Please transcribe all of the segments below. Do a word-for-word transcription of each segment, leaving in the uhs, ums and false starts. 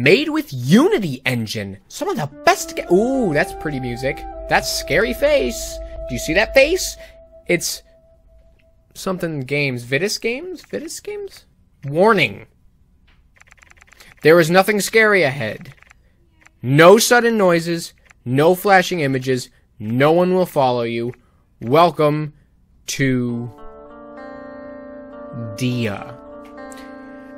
Made with Unity Engine. Some of the best ga- Ooh, that's pretty music. That's scary face. Do you see that face? It's something games. Vitis games? Vitis games? Warning. There is nothing scary ahead. No sudden noises. No flashing images. No one will follow you. Welcome to Dia.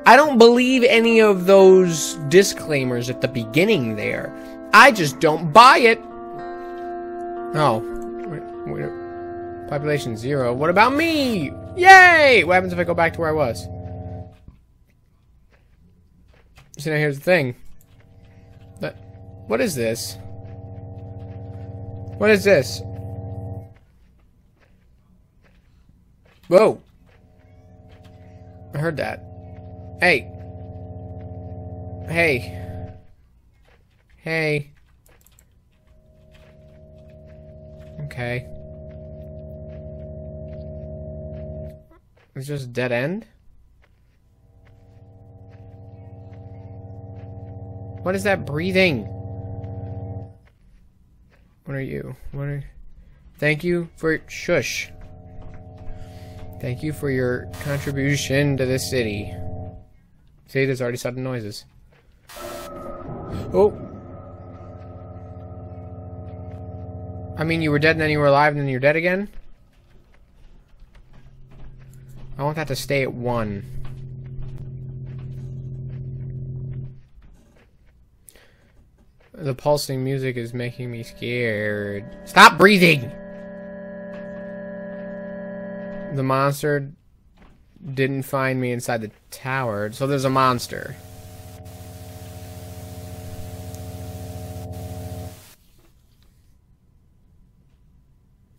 I don't believe any of those disclaimers at the beginning there. I just don't buy it. Oh. Wait, wait. Population zero. What about me? Yay! What happens if I go back to where I was? So now here's the thing. That, what is this? What is this? Whoa. I heard that. Hey. Hey. Hey. Okay. It's just a dead end? What is that breathing? What are you? What are... Thank you for... Shush. Thank you for your contribution to this city. See, there's already sudden noises. Oh! I mean, you were dead and then you were alive and then you're dead again? I want that to stay at one. The pulsing music is making me scared. Stop breathing! The monster... didn't find me inside the tower, so there's a monster.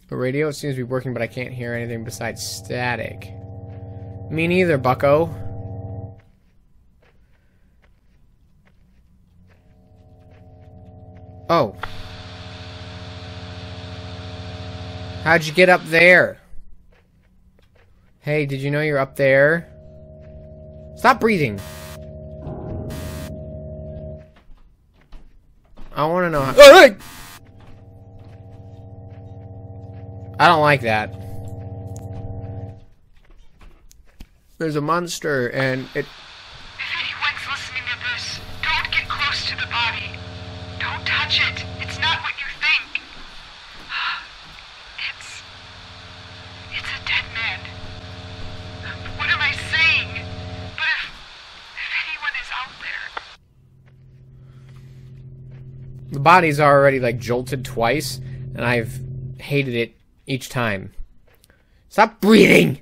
The radio seems to be working, but I can't hear anything besides static. Me neither, bucko. Oh. How'd you get up there? Hey, did you know you're up there? Stop breathing! I wanna know how- hey! I don't like that. There's a monster and it- If anyone's listening to this, don't get close to the body. Don't touch it. It's not what you think. It's... it's a dead man. What am I saying? But if, if anyone is out there... The bodies are already, like, jolted twice, and I've hated it each time. Stop breathing!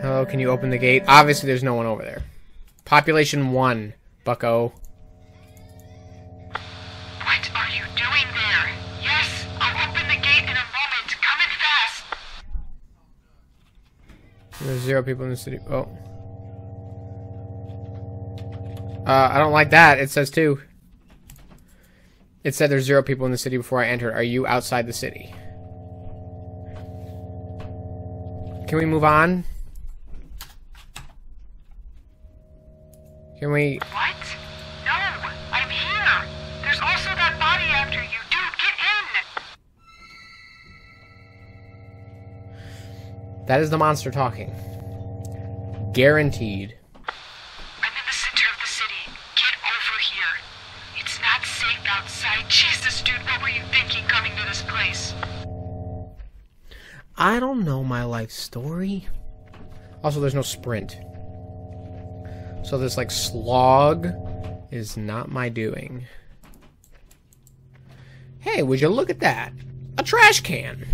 Hello, can you open the gate? Obviously, there's no one over there. Population one, bucko. What are you doing there? Yes, I'll open the gate in a moment. Come in fast. There's zero people in the city. Oh. Uh, I don't like that. It says two. It said there's zero people in the city before I entered. Are you outside the city? Can we move on? Can we... What? No! I'm here! There's also that body after you! Dude, get in! That is the monster talking. Guaranteed. I'm in the center of the city. Get over here. It's not safe outside. Jesus, dude, what were you thinking coming to this place? I don't know my life story. Also, there's no sprint. So this, like, slog is not my doing. Hey, would you look at that? A trash can!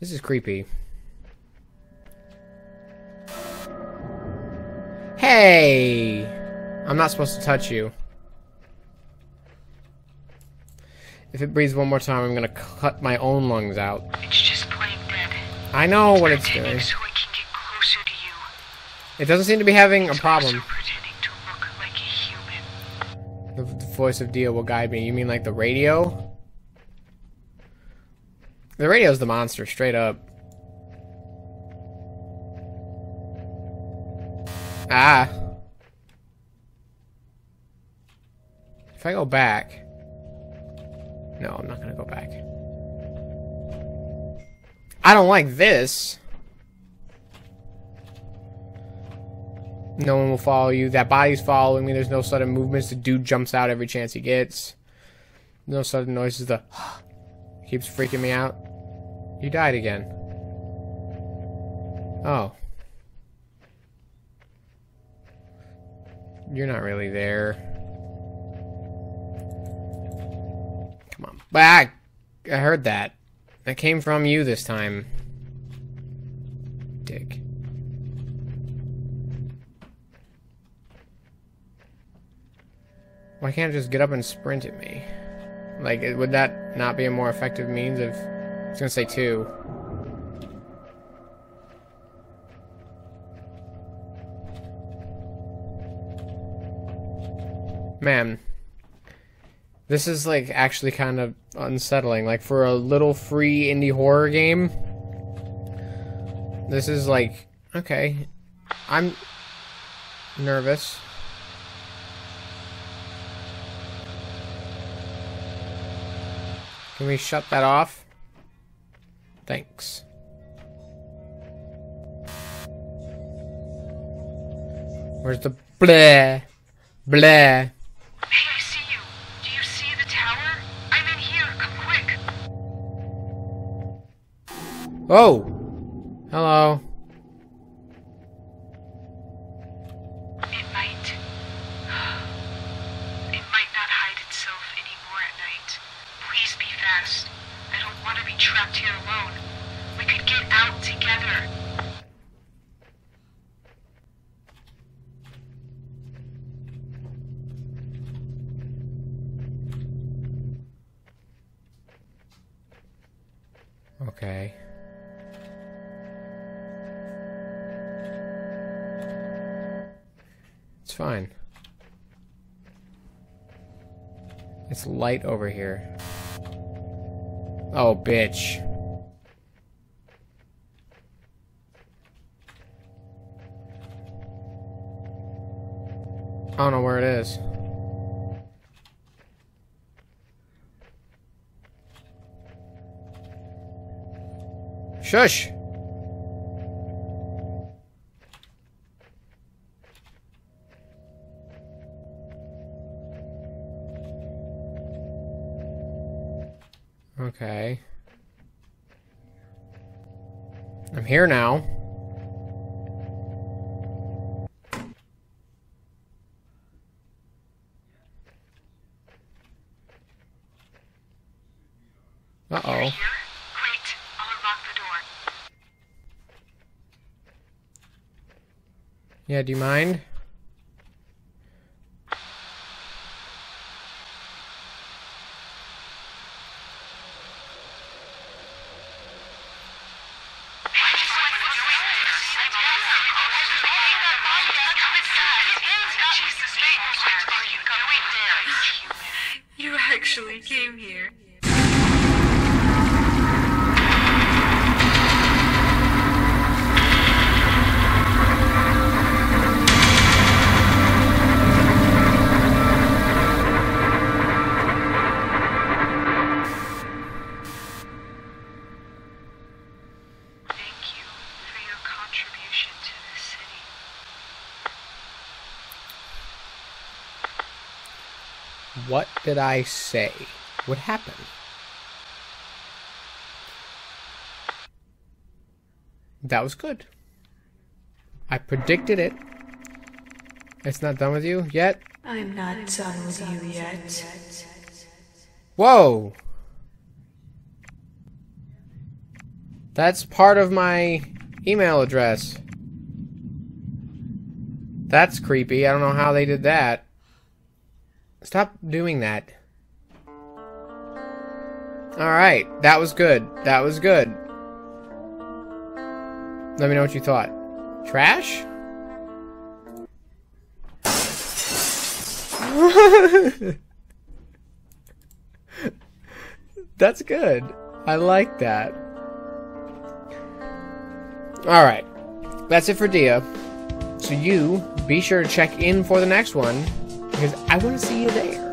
This is creepy. Hey! I'm not supposed to touch you. If it breathes one more time, I'm gonna cut my own lungs out. It's just plain dead. I know what it's doing. It doesn't seem to be having a problem. To look like a human. The, the voice of Dia will guide me. You mean like the radio? The radio's the monster, straight up. Ah. If I go back... No, I'm not gonna go back. I don't like this. No one will follow you. That body's following me. There's no sudden movements. The dude jumps out every chance he gets. No sudden noises. The... keeps freaking me out. You died again. Oh. You're not really there. Come on. Back! Ah, I heard that. That came from you this time. Dick. Why can't I just get up and sprint at me? Like, would that not be a more effective means of... I was gonna say two. Man. This is, like, actually kind of unsettling. Like, for a little free indie horror game... This is, like... Okay. I'm... nervous. Can we shut that off? Thanks. Where's the bleh? Bleh. Hey, I see you. Do you see the tower? I'm in here. Come quick. Oh. Hello. It might. It might not hide itself anymore at night. Please be fast. I don't want to be trapped here alone. We could get out together. Okay. It's fine. It's light over here. Oh, bitch. I don't know where it is. Shush! Okay. I'm here now. Uh-oh. You're here? Great. I'll unlock the door. Yeah, do you mind? Actually came here. Thank you for your contribution to this city. What did I say? What happened? That was good. I predicted it. It's not done with you yet? I'm not done with you yet. Whoa! That's part of my email address. That's creepy. I don't know how they did that. Stop doing that. Alright, that was good. That was good. Let me know what you thought. Trash? That's good. I like that. Alright. That's it for Dia. So you, be sure to check in for the next one, because I want to see you there.